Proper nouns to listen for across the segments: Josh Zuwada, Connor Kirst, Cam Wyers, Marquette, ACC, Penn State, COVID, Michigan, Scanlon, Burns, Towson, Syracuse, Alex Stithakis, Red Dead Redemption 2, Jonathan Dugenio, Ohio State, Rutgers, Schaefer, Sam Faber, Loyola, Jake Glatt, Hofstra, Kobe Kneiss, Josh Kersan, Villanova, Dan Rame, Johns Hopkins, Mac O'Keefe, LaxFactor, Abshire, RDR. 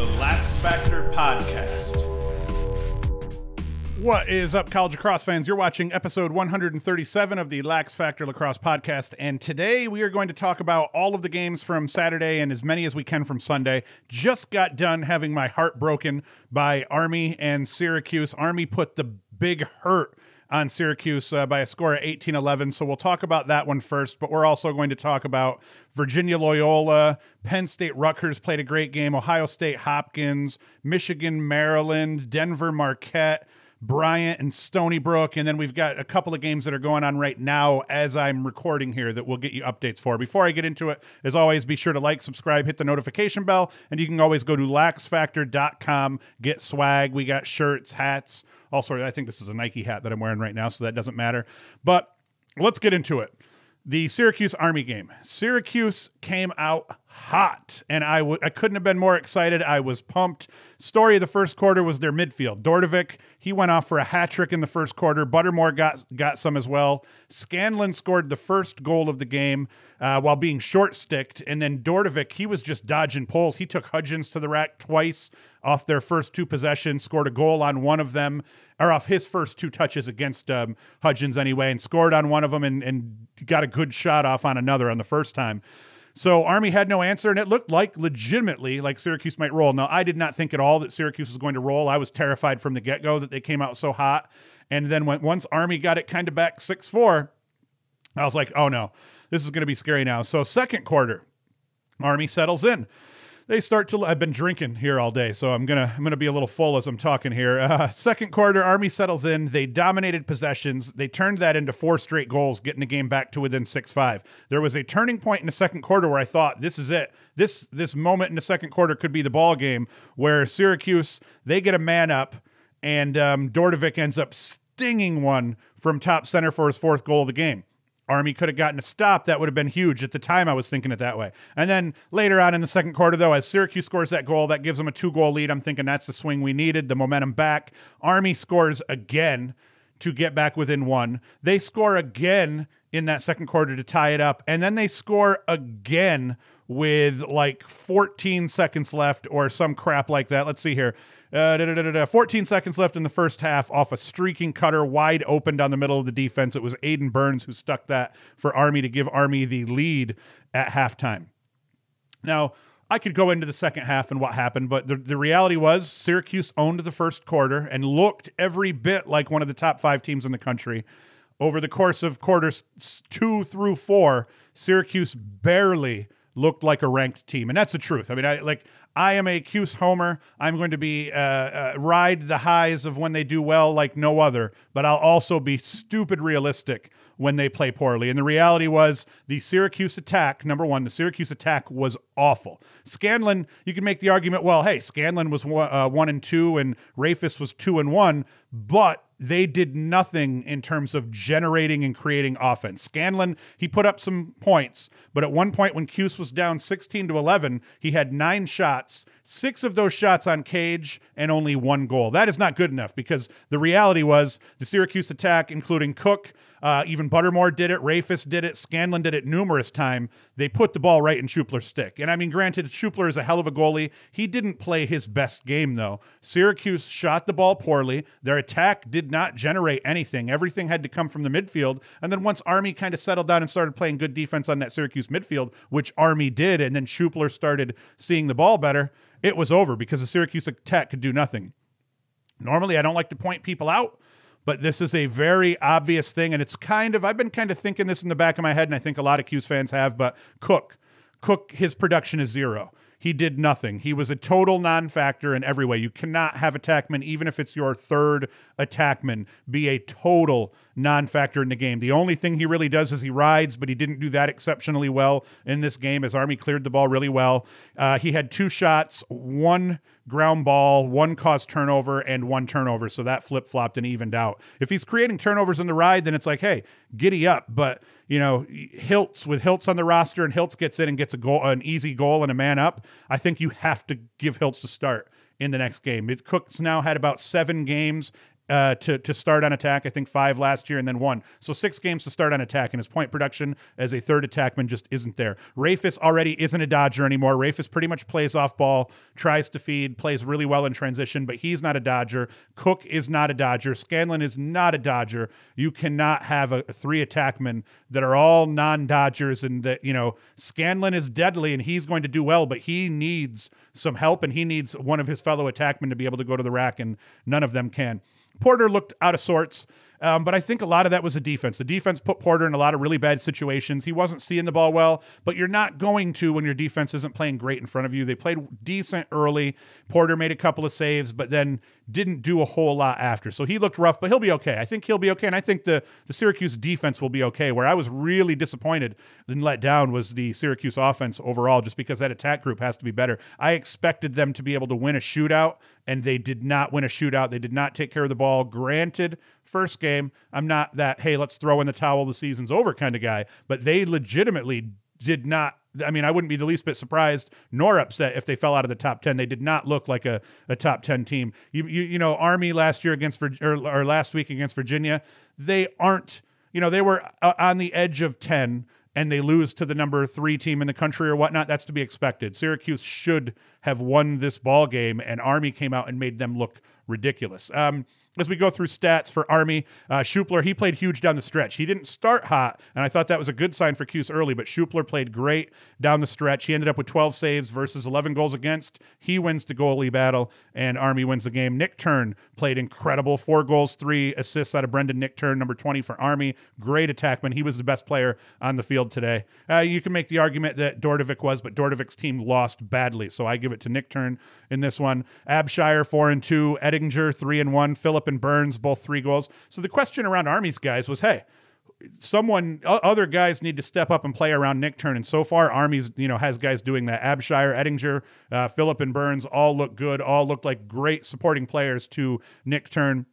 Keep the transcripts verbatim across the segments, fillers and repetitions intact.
the Lax Factor podcast. What is up, college lacrosse fans? You're watching episode one hundred thirty-seven of the Lax Factor Lacrosse podcast, and today we are going to talk about all of the games from Saturday and as many as we can from Sunday. Just got done having my heart broken by Army and Syracuse. Army put the big hurt on Syracuse uh, by a score of eighteen eleven, so we'll talk about that one first, but we're also going to talk about Virginia Loyola, Penn State Rutgers played a great game, Ohio State Hopkins, Michigan Maryland, Denver Marquette, Bryant and Stony Brook, and then we've got a couple of games that are going on right now as I'm recording here that we'll get you updates for. Before I get into it, as always, be sure to like, subscribe, hit the notification bell, and you can always go to lax factor dot com, get swag. We got shirts, hats, all sorts. I think this is a Nike hat that I'm wearing right now, so that doesn't matter. But let's get into it. The Syracuse Army game. Syracuse came out hot, and I, w I couldn't have been more excited. I was pumped. Story of the first quarter was their midfield. Dordevic, he went off for a hat trick in the first quarter. Buttermore got, got some as well. Scanlon scored the first goal of the game uh, while being short-sticked, and then Dordevic, he was just dodging poles. He took Hudgens to the rack twice off their first two possessions, scored a goal on one of them, or off his first two touches against um, Hudgens anyway, and scored on one of them and, and got a good shot off on another on the first time. So Army had no answer, and it looked like legitimately like Syracuse might roll. Now, I did not think at all that Syracuse was going to roll. I was terrified from the get-go that they came out so hot. And then when, once Army got it kind of back six four, I was like, oh, no, this is going to be scary now. So second quarter, Army settles in. They start to, I've been drinking here all day, so I'm going to I'm gonna be a little full as I'm talking here. Uh, second quarter, Army settles in. They dominated possessions. They turned that into four straight goals, getting the game back to within six five. There was a turning point in the second quarter where I thought, this is it. This, this moment in the second quarter could be the ball game where Syracuse, they get a man up, and um, Dordevic ends up stinging one from top center for his fourth goal of the game. Army could have gotten a stop. That would have been huge. At the time, I was thinking it that way. And then later on in the second quarter, though, as Syracuse scores that goal, that gives them a two-goal lead. I'm thinking that's the swing we needed, the momentum back. Army scores again to get back within one. They score again in that second quarter to tie it up, and then they score again with like fourteen seconds left or some crap like that. Let's see here. Uh, da, da, da, da, fourteen seconds left in the first half off a streaking cutter wide open down the middle of the defense. It was Aiden Burns who stuck that for Army to give Army the lead at halftime. Now, I could go into the second half and what happened, but the, the reality was Syracuse owned the first quarter and looked every bit like one of the top five teams in the country. Over the course of quarters two through four, Syracuse barely looked like a ranked team, and that's the truth. I mean, I like... I am a Cuse homer. I'm going to be uh, uh, ride the highs of when they do well like no other, but I'll also be stupid realistic when they play poorly. And the reality was the Syracuse attack, number one, the Syracuse attack was awful. Scanlon, you can make the argument, well, hey, Scanlon was one, uh, one and two and Rafis was two and one, but they did nothing in terms of generating and creating offense. Scanlon, he put up some points, but at one point when Cuse was down sixteen to eleven, he had nine shots, six of those shots on cage, and only one goal. That is not good enough because the reality was the Syracuse attack, including Cook, uh, even Buttermore did it, Rafis did it, Scanlon did it numerous times. They put the ball right in Schupler's stick. And I mean, granted, Schupler is a hell of a goalie. He didn't play his best game, though. Syracuse shot the ball poorly. Their attack did not generate anything. Everything had to come from the midfield. And then once Army kind of settled down and started playing good defense on that Syracuse midfield, which Army did, and then Schupler started seeing the ball better, it was over because the Syracuse attack could do nothing. Normally, I don't like to point people out, but this is a very obvious thing, and it's kind of, I've been kind of thinking this in the back of my head, and I think a lot of Cuse fans have, but Cook, Cook, his production is zero. He did nothing. He was a total non-factor in every way. You cannot have attackmen, even if it's your third attackman, be a total non-factor in the game. The only thing he really does is he rides, but he didn't do that exceptionally well in this game as Army cleared the ball really well. Uh, he had two shots, one ground ball, one caused turnover, and one turnover, so that flip-flopped and evened out. If he's creating turnovers in the ride, then it's like, hey, giddy up, but... You know, Hiltz, with Hiltz on the roster and Hiltz gets in and gets a goal, an easy goal and a man up, I think you have to give Hiltz the start in the next game. It, Cook's now had about seven games uh, to, to start on attack. I think five last year and then one. So six games to start on attack, and his point production as a third attackman just isn't there. Rafis already isn't a dodger anymore. Rafis pretty much plays off ball, tries to feed, plays really well in transition, but he's not a dodger. Cook is not a dodger. Scanlon is not a dodger. You cannot have a, a three attackmen that are all non-dodgers, and that, you know, Scanlon is deadly and he's going to do well, but he needs some help, and he needs one of his fellow attackmen to be able to go to the rack, and none of them can. Porter looked out of sorts, um, but I think a lot of that was the defense. The defense put Porter in a lot of really bad situations. He wasn't seeing the ball well, but you're not going to when your defense isn't playing great in front of you. They played decent early. Porter made a couple of saves, but then didn't do a whole lot after. So he looked rough, but he'll be okay. I think he'll be okay, and I think the, the Syracuse defense will be okay. Where I was really disappointed and let down was the Syracuse offense overall, just because that attack group has to be better. I expected them to be able to win a shootout, and they did not win a shootout. They did not take care of the ball. Granted, first game, I'm not that, hey, let's throw in the towel, the season's over kind of guy, but they legitimately did not. I mean, I wouldn't be the least bit surprised nor upset if they fell out of the top ten. They did not look like a, a top ten team. You, you you know, Army last year against, or, or last week against Virginia, they aren't, you know, they were on the edge of ten and they lose to the number three team in the country or whatnot. That's to be expected. Syracuse should have won this ball game, and Army came out and made them look ridiculous. Um, as we go through stats for Army, uh, Schupler, he played huge down the stretch. He didn't start hot, and I thought that was a good sign for Cuse early, but Schupler played great down the stretch. He ended up with twelve saves versus eleven goals against. He wins the goalie battle, and Army wins the game. Nichtern played incredible. Four goals, three assists out of Brendan Nichtern, number twenty for Army. Great attackman. He was the best player on the field today. Uh, you can make the argument that Dordevic was, but Dordevic's team lost badly, so I give it to Nichtern in this one. Abshire, four and two. Ettinger, three and one. Philip and Burns, both three goals. So the question around Army's guys was, hey, someone, other guys need to step up and play around Nichtern. And so far, Army's, you know, has guys doing that. Abshire, Ettinger, uh, Philip and Burns all look good, all look like great supporting players to Nichtern.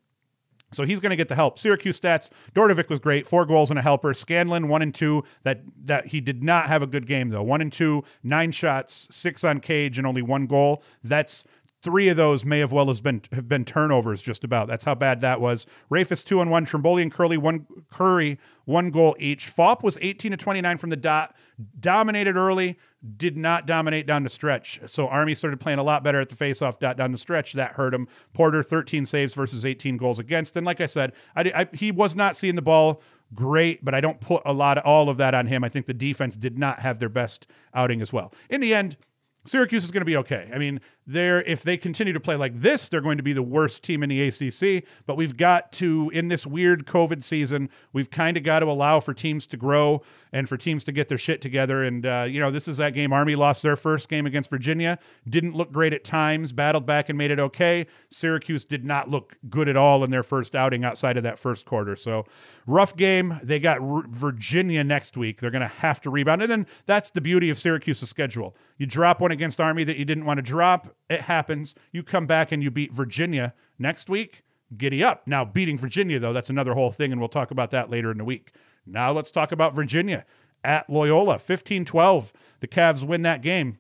So he's going to get the help. Syracuse stats, Dordevic was great, four goals and a helper. Scanlon, one and two. That that he did not have a good game, though. One and two, nine shots, six on cage, and only one goal. That's three of those may have well has been have been turnovers just about. That's how bad that was. Rafis, two and one. Tromboli and Curley, one Curry, one goal each. F O P was eighteen to twenty-nine from the dot. Dominated early, did not dominate down the stretch. So Army started playing a lot better at the faceoff dot down the stretch. That hurt him. Porter, thirteen saves versus eighteen goals against. And like I said, I, I, he was not seeing the ball great, but I don't put a lot of all of that on him. I think the defense did not have their best outing as well. In the end, Syracuse is going to be okay. I mean, they're, if they continue to play like this, they're going to be the worst team in the A C C. But we've got to, in this weird COVID season, we've kind of got to allow for teams to grow and for teams to get their shit together. And, uh, you know, this is that game. Army lost their first game against Virginia. Didn't look great at times. Battled back and made it okay. Syracuse did not look good at all in their first outing outside of that first quarter. So, rough game. They got Virginia next week. They're going to have to rebound. And then that's the beauty of Syracuse's schedule. You drop one against Army that you didn't want to drop. It happens. You come back and you beat Virginia next week. Giddy up. Now, beating Virginia, though, that's another whole thing, and we'll talk about that later in the week. Now let's talk about Virginia at Loyola. fifteen twelve, the Cavs win that game.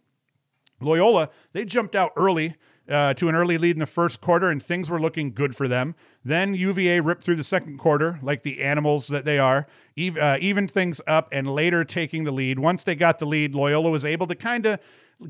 Loyola, they jumped out early uh, to an early lead in the first quarter, and things were looking good for them. Then U V A ripped through the second quarter like the animals that they are, ev uh, even things up, and later taking the lead. Once they got the lead, Loyola was able to kind of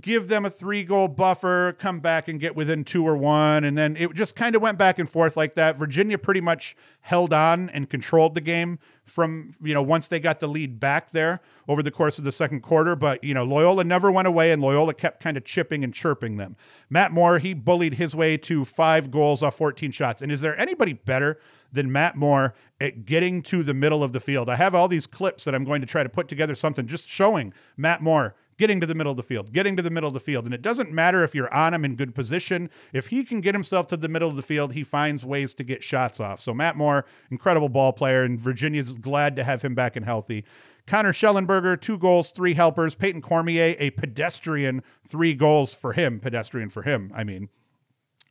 give them a three-goal buffer, come back and get within two or one, and then it just kind of went back and forth like that. Virginia pretty much held on and controlled the game from, you know, once they got the lead back there over the course of the second quarter. But, you know, Loyola never went away, and Loyola kept kind of chipping and chirping them. Matt Moore, he bullied his way to five goals off fourteen shots. And is there anybody better than Matt Moore at getting to the middle of the field? I have all these clips that I'm going to try to put together something just showing Matt Moore getting to the middle of the field, getting to the middle of the field. And it doesn't matter if you're on him in good position. If he can get himself to the middle of the field, he finds ways to get shots off. So Matt Moore, incredible ball player, and Virginia's glad to have him back and healthy. Connor Schellenberger, two goals, three helpers. Peyton Cormier, a pedestrian, three goals for him. Pedestrian for him, I mean.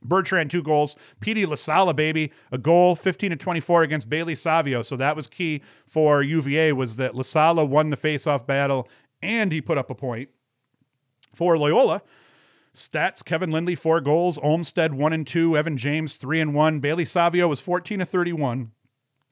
Bertrand, two goals. P D LaSala, baby, a goal, fifteen to twenty-four against Bailey Savio. So that was key for U V A, was that LaSala won the faceoff battle, and he put up a point for Loyola. Stats, Kevin Lindley, four goals. Olmstead, one and two. Evan James, three and one. Bailey Savio was fourteen of thirty-one.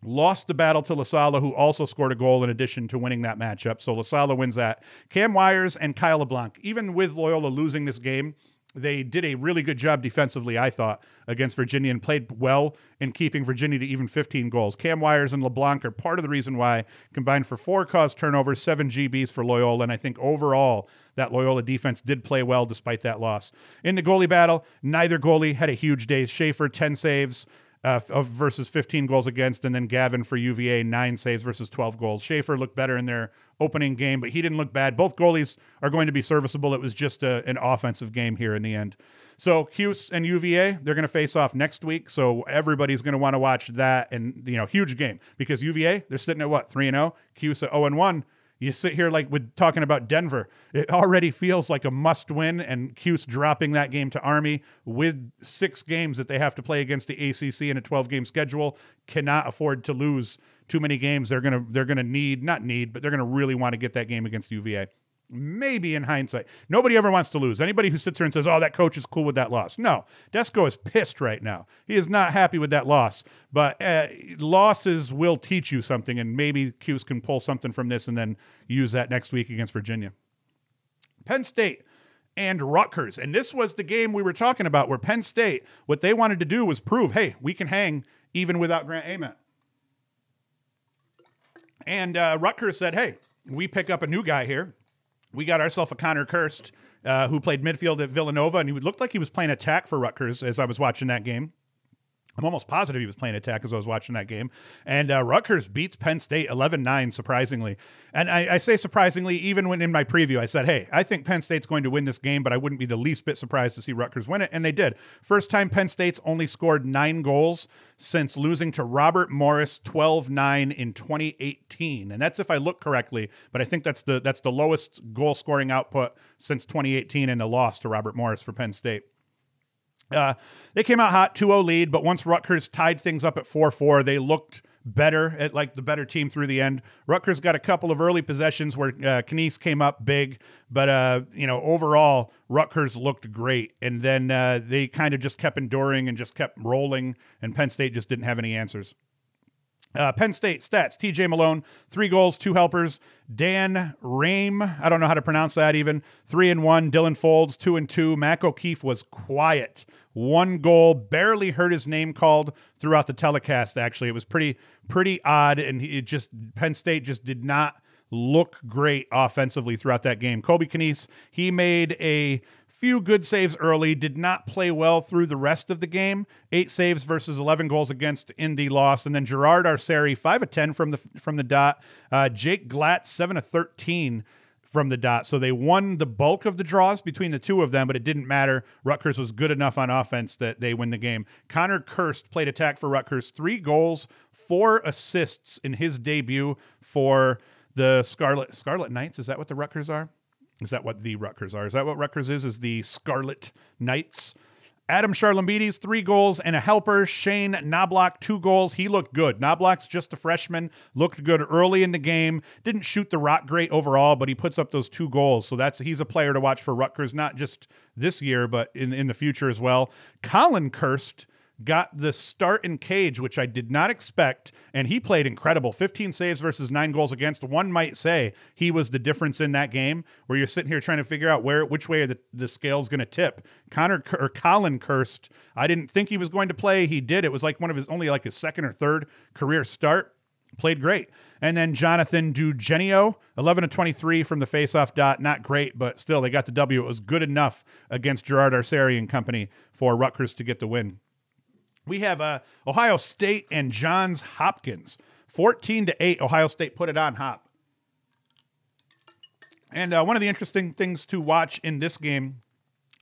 Lost the battle to LaSala, who also scored a goal in addition to winning that matchup. So LaSala wins that. Cam Wyers and Kyle LeBlanc. Even with Loyola losing this game, they did a really good job defensively, I thought, against Virginia and played well in keeping Virginia to even fifteen goals. Cam Wyers and LeBlanc are part of the reason why, combined for four caused turnovers, seven G Bs for Loyola, and I think overall that Loyola defense did play well despite that loss. In the goalie battle, neither goalie had a huge day. Schaefer, ten saves. Uh, versus fifteen goals against, and then Gavin for U V A, nine saves versus twelve goals. Schaefer looked better in their opening game, but he didn't look bad. Both goalies are going to be serviceable. It was just a, an offensive game here in the end. So Cuse and U V A, they're going to face off next week, so everybody's going to want to watch that, and, you know, huge game, because U V A, they're sitting at what, three and oh? Cuse at oh and one. You sit here like with talking about Denver. It already feels like a must win, and Cuse dropping that game to Army with six games that they have to play against the A C C in a twelve game schedule. Cannot afford to lose too many games. They're going to they're going to need, not need, but they're going to really want to get that game against U V A. Maybe in hindsight. Nobody ever wants to lose. Anybody who sits here and says, oh, that coach is cool with that loss. No, Desko is pissed right now. He is not happy with that loss. But uh, losses will teach you something, and maybe Cuse can pull something from this and then use that next week against Virginia. Penn State and Rutgers. And this was the game we were talking about where Penn State, what they wanted to do was prove, hey, we can hang even without Grant Amet. And uh, Rutgers said, hey, we pick up a new guy here. We got ourselves a Connor Kirst, uh, who played midfield at Villanova, and he looked like he was playing attack for Rutgers as I was watching that game. I'm almost positive he was playing attack as I was watching that game. And uh, Rutgers beats Penn State eleven nine, surprisingly. And I, I say surprisingly, even when in my preview I said, hey, I think Penn State's going to win this game, but I wouldn't be the least bit surprised to see Rutgers win it, and they did. First time Penn State's only scored nine goals since losing to Robert Morris twelve nine in twenty eighteen. And that's if I look correctly, but I think that's the, that's the lowest goal-scoring output since twenty eighteen and the loss to Robert Morris for Penn State. Uh, they came out hot, two oh lead, but once Rutgers tied things up at four four, they looked better, at like the better team through the end. Rutgers got a couple of early possessions where uh, Kneiss came up big, but uh, you know, overall Rutgers looked great, and then uh, they kind of just kept enduring and just kept rolling, and Penn State just didn't have any answers. Uh, Penn State stats, T J Malone, three goals, two helpers. Dan Rame, I don't know how to pronounce that even, three and one. Dylan Folds, two and two. Mac O'Keefe was quiet. One goal, barely heard his name called throughout the telecast, actually. It was pretty, pretty odd, and it just Penn State just did not look great offensively throughout that game. Kobe Kneiss, he made a few good saves early, did not play well through the rest of the game. Eight saves versus eleven goals against in the loss. And then Gerard Arceri, five of ten from the from the dot. Uh, Jake Glatt, seven of thirteen from the dot. So they won the bulk of the draws between the two of them, but it didn't matter. Rutgers was good enough on offense that they win the game. Connor Kirst played attack for Rutgers. Three goals, four assists in his debut for the Scarlet, Scarlet Knights. Is that what the Rutgers are? Is that what the Rutgers are? Is that what Rutgers is? Is the Scarlet Knights? Adam Charlambides, three goals and a helper. Shane Knobloch, two goals. He looked good. Knobloch's just a freshman. Looked good early in the game. Didn't shoot the rock great overall, but he puts up those two goals. So that's he's a player to watch for Rutgers, not just this year, but in, in the future as well. Colin Kirst got the start in cage, which I did not expect, and he played incredible. fifteen saves versus nine goals against. One might say he was the difference in that game, where you're sitting here trying to figure out where which way the, the scale's going to tip. Connor or Colin Kirst, I didn't think he was going to play. He did. It was like one of his only like his second or third career start. Played great. And then Jonathan Dugenio, eleven of twenty-three from the faceoff dot. Not great, but still they got the W. It was good enough against Gerard Arceri and company for Rutgers to get the win. We have uh, Ohio State and Johns Hopkins. fourteen to eight, Ohio State put it on Hop. And uh, one of the interesting things to watch in this game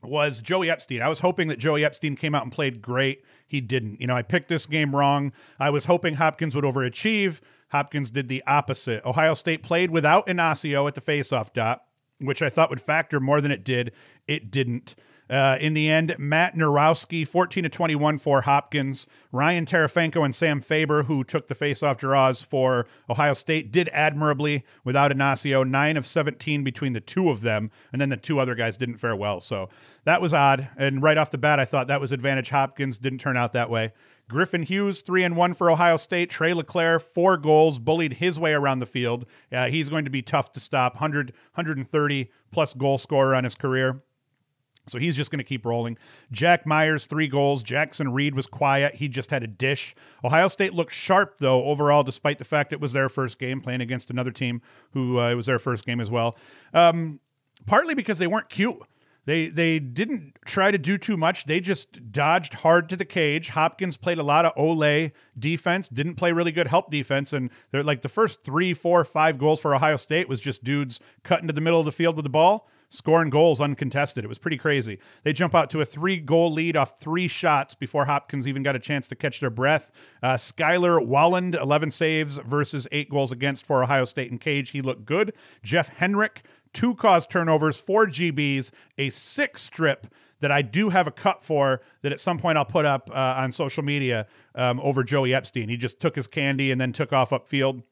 was Joey Epstein. I was hoping that Joey Epstein came out and played great. He didn't. You know, I picked this game wrong. I was hoping Hopkins would overachieve. Hopkins did the opposite. Ohio State played without Inacio at the faceoff dot, which I thought would factor more than it did. It didn't. Uh, in the end, Matt Narowski, fourteen to twenty-one for Hopkins. Ryan Tarafenko and Sam Faber, who took the faceoff draws for Ohio State, did admirably without Inacio, nine of seventeen between the two of them, and then the two other guys didn't fare well. So that was odd, and right off the bat, I thought that was advantage Hopkins. Didn't turn out that way. Griffin Hughes, three and one for Ohio State. Trey LeClaire, four goals, bullied his way around the field. Uh, he's going to be tough to stop, one hundred, one thirty-plus goal scorer on his career. So he's just going to keep rolling. Jack Myers, three goals. Jackson Reed was quiet. He just had a dish. Ohio State looked sharp, though, overall, despite the fact it was their first game, playing against another team who uh, it was their first game as well. Um, partly because they weren't cute. They they didn't try to do too much. They just dodged hard to the cage. Hopkins played a lot of Olay defense, didn't play really good help defense, and they're like the first three, four, five goals for Ohio State was just dudes cutting to the middle of the field with the ball, scoring goals uncontested. It was pretty crazy. They jump out to a three-goal lead off three shots before Hopkins even got a chance to catch their breath. Uh, Skylar Walland, eleven saves versus eight goals against for Ohio State in cage. He looked good. Jeff Henrick, two cause turnovers, four G Bs, a six strip that I do have a cut for that at some point I'll put up uh, on social media um, over Joey Epstein. He just took his candy and then took off upfield.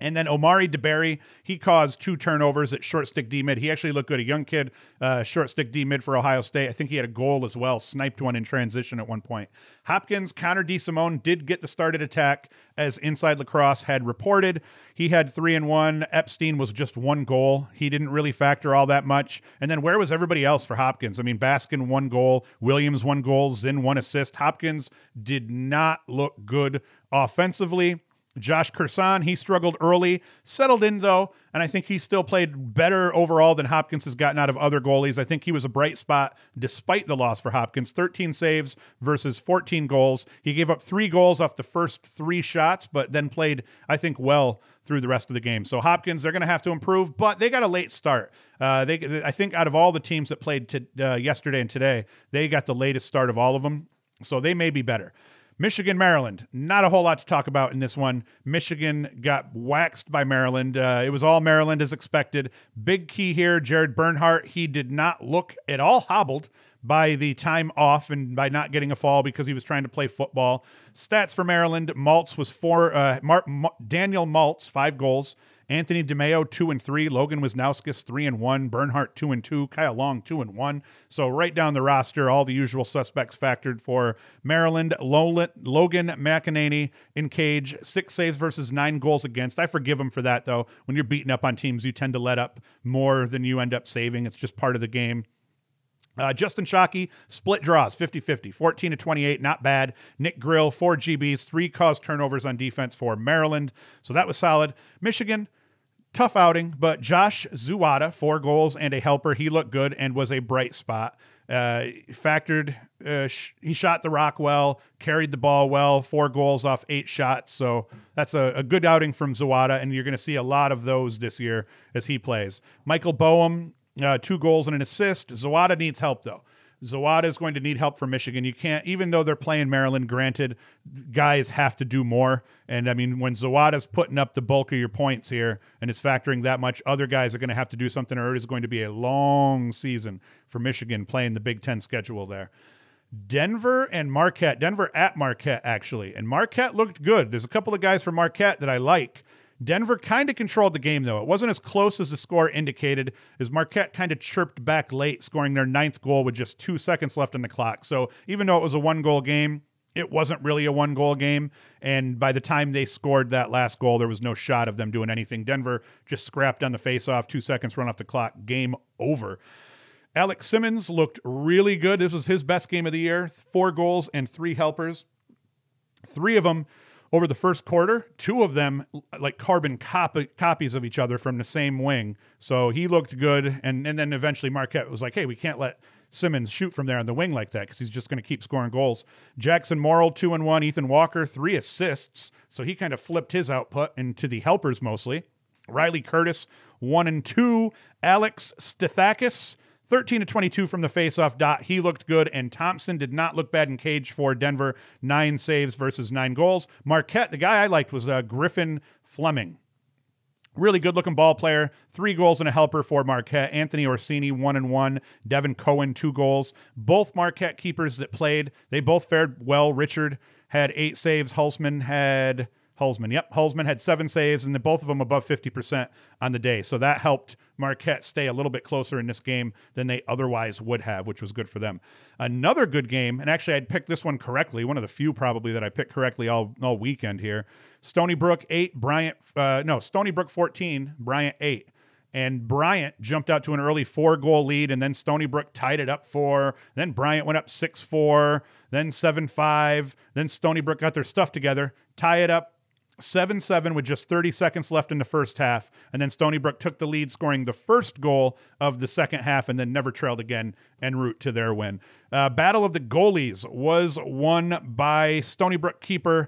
And then Omari DeBerry, he caused two turnovers at short stick D mid. He actually looked good. A young kid, uh, short stick D mid for Ohio State. I think he had a goal as well, sniped one in transition at one point. Hopkins, Connor DeSimone did get the started attack as Inside Lacrosse had reported. He had three and one. Epstein was just one goal. He didn't really factor all that much. And then where was everybody else for Hopkins? I mean, Baskin, one goal. Williams, one goal. Zinn, one assist. Hopkins did not look good offensively. Josh Kersan, he struggled early, settled in though, and I think he still played better overall than Hopkins has gotten out of other goalies. I think he was a bright spot despite the loss for Hopkins. thirteen saves versus fourteen goals. He gave up three goals off the first three shots, but then played, I think, well through the rest of the game. So Hopkins, they're going to have to improve, but they got a late start. Uh, they, I think out of all the teams that played to, uh, yesterday and today, they got the latest start of all of them, so they may be better. Michigan, Maryland, not a whole lot to talk about in this one. Michigan got waxed by Maryland. Uh, it was all Maryland as expected. Big key here, Jared Bernhardt, he did not look at all hobbled by the time off and by not getting a fall because he was trying to play football. Stats for Maryland, Maltz was four, uh, Mar Mar Daniel Maltz, five goals. Anthony DeMeo, two and three. Logan Wisnowskis, three and one. Bernhardt, two and two. Kyle Long, two and one. So right down the roster, all the usual suspects factored for Maryland. Logan McEnany in cage, six saves versus nine goals against. I forgive him for that, though. When you're beating up on teams, you tend to let up more than you end up saving. It's just part of the game. Uh, Justin Shockey, split draws, fifty fifty, fourteen to twenty-eight, not bad. Nick Grill, four G Bs, three caused turnovers on defense for Maryland. So that was solid. Michigan, tough outing, but Josh Zuwada, four goals and a helper. He looked good and was a bright spot. Uh, factored, uh, sh he shot the rock well, carried the ball well, four goals off eight shots. So that's a, a good outing from Zuwada, and you're going to see a lot of those this year as he plays. Michael Boehm, uh, two goals and an assist. Zuwada needs help, though. Zawada is going to need help from Michigan. You can't, even though they're playing Maryland, granted, guys have to do more. And, I mean, when Zawada's putting up the bulk of your points here and it's factoring that much, other guys are going to have to do something, or it is going to be a long season for Michigan playing the Big Ten schedule there. Denver and Marquette. Denver at Marquette, actually. And Marquette looked good. There's a couple of guys from Marquette that I like. Denver kind of controlled the game, though. It wasn't as close as the score indicated, as Marquette kind of chirped back late, scoring their ninth goal with just two seconds left on the clock. So even though it was a one-goal game, it wasn't really a one-goal game. And by the time they scored that last goal, there was no shot of them doing anything. Denver just scrapped on the faceoff, two seconds run off the clock, game over. Alex Simmons looked really good. This was his best game of the year, four goals and three helpers. Three of them over the first quarter, two of them like carbon copy, copies of each other from the same wing. So he looked good. And, and then eventually Marquette was like, hey, we can't let Simmons shoot from there on the wing like that because he's just going to keep scoring goals. Jackson Morrill, two and one. Ethan Walker, three assists. So he kind of flipped his output into the helpers mostly. Riley Curtis, one and two. Alex Stithakis, thirteen to twenty-two from the faceoff dot. He looked good, and Thompson did not look bad in cage for Denver. Nine saves versus nine goals. Marquette, the guy I liked was uh, Griffin Fleming. Really good-looking ball player. Three goals and a helper for Marquette. Anthony Orsini, one and one. Devin Cohen, two goals. Both Marquette keepers that played, they both fared well. Richard had eight saves. Hulsman had... Hulsman, yep. Hulsman had seven saves, and both of them above fifty percent on the day. So that helped Marquette stay a little bit closer in this game than they otherwise would have, which was good for them. Another good game, and actually I'd picked this one correctly, one of the few probably that I picked correctly all, all weekend here. Stony Brook eight, Bryant, uh, no, Stony Brook fourteen, Bryant eight. And Bryant jumped out to an early four-goal lead, and then Stony Brook tied it up four. Then Bryant went up six four, then seven five. Then Stony Brook got their stuff together, tie it up seven seven with just thirty seconds left in the first half, and then Stony Brook took the lead, scoring the first goal of the second half, and then never trailed again en route to their win. Uh, Battle of the Goalies was won by Stony Brook keeper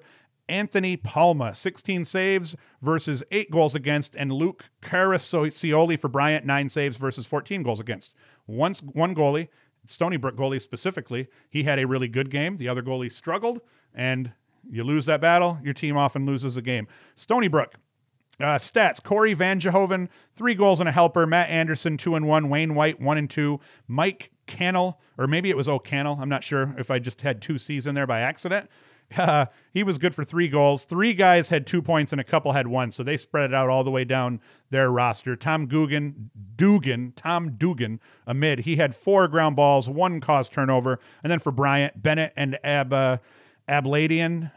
Anthony Palma, sixteen saves versus eight goals against, and Luke Caraccioli for Bryant, nine saves versus fourteen goals against. Once, one goalie, Stony Brook goalie specifically, he had a really good game. The other goalie struggled, and you lose that battle, your team often loses a game. Stony Brook, uh, stats, Corey Van Jehoven, three goals and a helper. Matt Anderson, two and one. Wayne White, one and two. Mike Cannell, or maybe it was O'Cannell. I'm not sure if I just had two C's in there by accident. Uh, he was good for three goals. Three guys had two points and a couple had one, so they spread it out all the way down their roster. Tom Dugan, Dugan, Tom Dugan, a mid. He had four ground balls, one caused turnover. And then for Bryant, Bennett and Abba, Abladian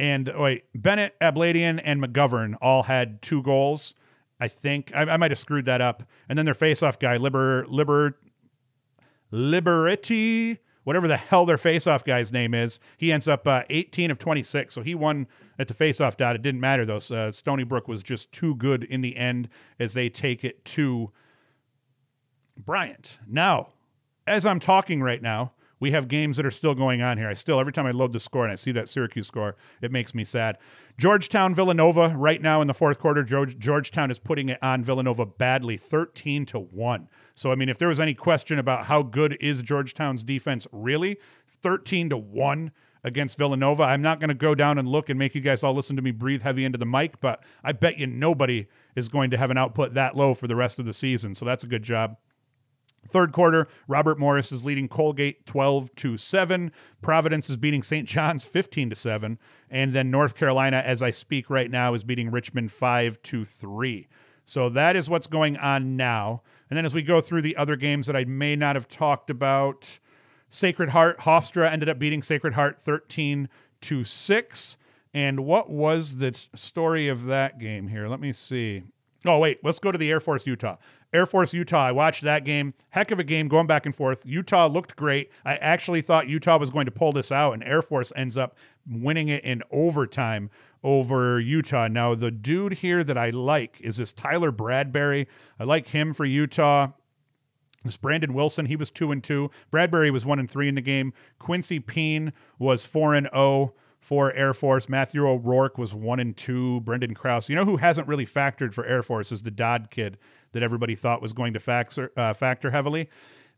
and oh wait, Bennett, Abladian, and McGovern all had two goals, I think. I, I might have screwed that up. And then their faceoff guy, Liber, Liber, Liberty, whatever the hell their faceoff guy's name is, he ends up uh, eighteen of twenty-six. So he won at the faceoff dot. It didn't matter, though. So, uh, Stony Brook was just too good in the end as they take it to Bryant. Now, as I'm talking right now, we have games that are still going on here. I still, every time I load the score and I see that Syracuse score, it makes me sad. Georgetown, Villanova, right now in the fourth quarter, George, Georgetown is putting it on Villanova badly, thirteen to one. So, I mean, if there was any question about how good is Georgetown's defense really, thirteen to one against Villanova. I'm not going to go down and look and make you guys all listen to me breathe heavy into the mic, but I bet you nobody is going to have an output that low for the rest of the season. So that's a good job. Third quarter, Robert Morris is leading Colgate twelve to seven. Providence is beating Saint John's fifteen to seven. And then North Carolina, as I speak right now, is beating Richmond five to three. So that is what's going on now. And then as we go through the other games that I may not have talked about, Sacred Heart, Hofstra ended up beating Sacred Heart thirteen to six. And what was the story of that game here? Let me see. Oh, wait, let's go to the Air Force Utah. Air Force Utah, I watched that game. Heck of a game going back and forth. Utah looked great. I actually thought Utah was going to pull this out, and Air Force ends up winning it in overtime over Utah. Now, the dude here that I like is this Tyler Bradbury. I like him for Utah. This Brandon Wilson, he was two and two. Bradbury was one and three in the game. Quincy Peen was four and oh for Air Force. Matthew O'Rourke was one and two. Brendan Krause. You know who hasn't really factored for Air Force is the Dodd kid that everybody thought was going to factor, uh, factor heavily,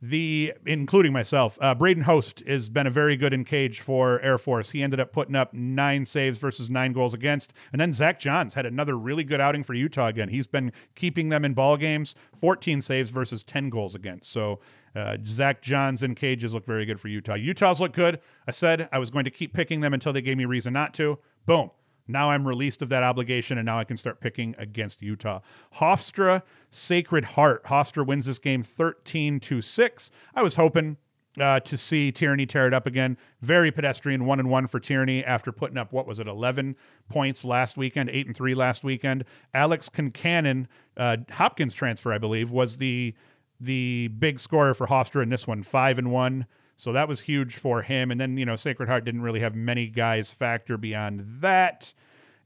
the including myself. Uh, Braden Host has been a very good in cage for Air Force. He ended up putting up nine saves versus nine goals against. And then Zach Johns had another really good outing for Utah again. He's been keeping them in ball games, fourteen saves versus ten goals against. So uh, Zach Johns in cages look very good for Utah. Utah's look good. I said I was going to keep picking them until they gave me reason not to. Boom. Now I'm released of that obligation, and now I can start picking against Utah. Hofstra, Sacred Heart. Hofstra wins this game thirteen to six. I was hoping uh, to see Tierney tear it up again. Very pedestrian, one and one for Tierney after putting up, what was it, eleven points last weekend, eight and three last weekend. Alex Concannon, uh, Hopkins transfer, I believe, was the, the big scorer for Hofstra in this one, five and one. So that was huge for him. And then, you know, Sacred Heart didn't really have many guys factor beyond that.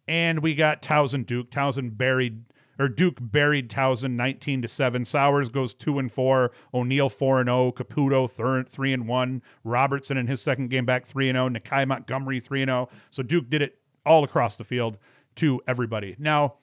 And we got Towson Duke. Towson buried, or Duke buried Towson nineteen to seven. Sowers goes two and four. O'Neill four and oh. Caputo three and one. Robertson in his second game back three and oh. Nakai Montgomery three and oh. So Duke did it all across the field to everybody. Now,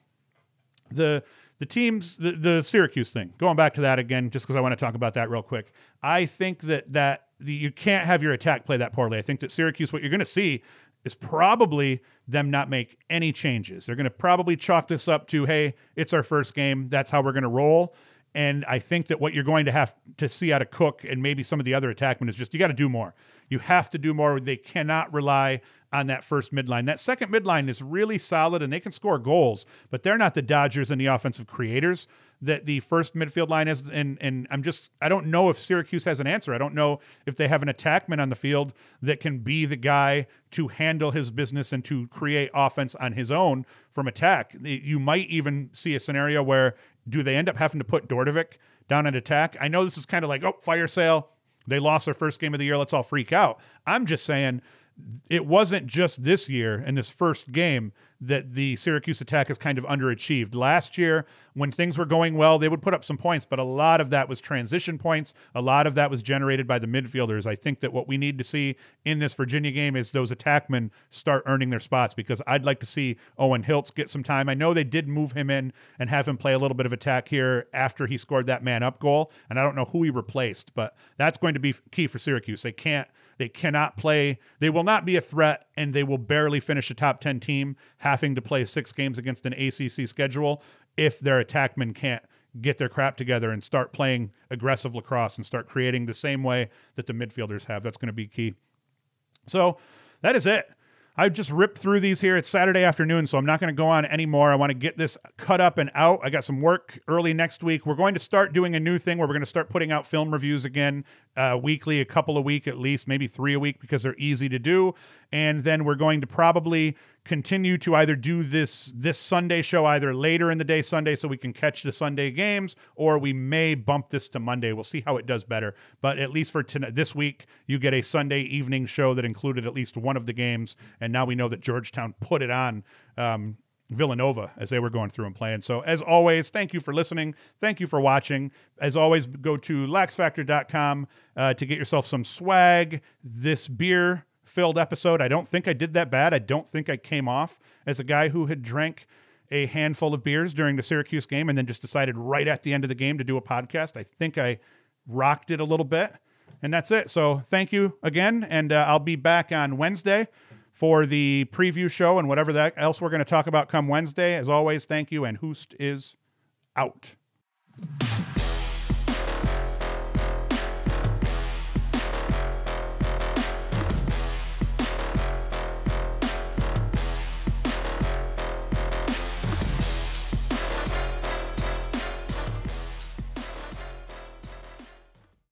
the The teams, the, the Syracuse thing, going back to that again, just because I want to talk about that real quick. I think that, that the, you can't have your attack play that poorly. I think that Syracuse, what you're going to see is probably them not make any changes. They're going to probably chalk this up to, hey, it's our first game. That's how we're going to roll. And I think that what you're going to have to see out of Cook and maybe some of the other attackmen is just you got to do more. You have to do more. They cannot rely on that first midline. That second midline is really solid, and they can score goals, but they're not the Dodgers and the offensive creators that the first midfield line is. And, and I'm just, I don't know if Syracuse has an answer. I don't know if they have an attackman on the field that can be the guy to handle his business and to create offense on his own from attack. You might even see a scenario where do they end up having to put Dordevic down at attack? I know this is kind of like, oh, fire sale. They lost their first game of the year. Let's all freak out. I'm just saying it wasn't just this year in this first game that the Syracuse attack is kind of underachieved. Last year, when things were going well, they would put up some points, but a lot of that was transition points. A lot of that was generated by the midfielders. I think that what we need to see in this Virginia game is those attackmen start earning their spots, because I'd like to see Owen Hiltz get some time. I know they did move him in and have him play a little bit of attack here after he scored that man-up goal, and I don't know who he replaced, but that's going to be key for Syracuse. They can't They cannot play. They will not be a threat, and they will barely finish a top ten team having to play six games against an A C C schedule if their attackmen can't get their crap together and start playing aggressive lacrosse and start creating the same way that the midfielders have. That's going to be key. So that is it. I've just ripped through these here. It's Saturday afternoon, so I'm not going to go on anymore. I want to get this cut up and out. I got some work early next week. We're going to start doing a new thing where we're going to start putting out film reviews again uh, weekly, a couple a week at least, maybe three a week, because they're easy to do. And then we're going to probably continue to either do this this Sunday show either later in the day Sunday so we can catch the Sunday games, or we may bump this to Monday. We'll see how it does better. But at least for tonight, this week, you get a Sunday evening show that included at least one of the games. And now we know that Georgetown put it on um, Villanova as they were going through and playing. So as always, thank you for listening. Thank you for watching. As always, go to lax factor dot com uh, to get yourself some swag. This beer filled episode, I don't think I did that bad. I don't think I came off as a guy who had drank a handful of beers during the Syracuse game and then just decided right at the end of the game to do a podcast. I think I rocked it a little bit, and that's it. So thank you again, and uh, I'll be back on Wednesday for the preview show and whatever that else we're going to talk about come Wednesday. As always, thank you, and Hoost is out.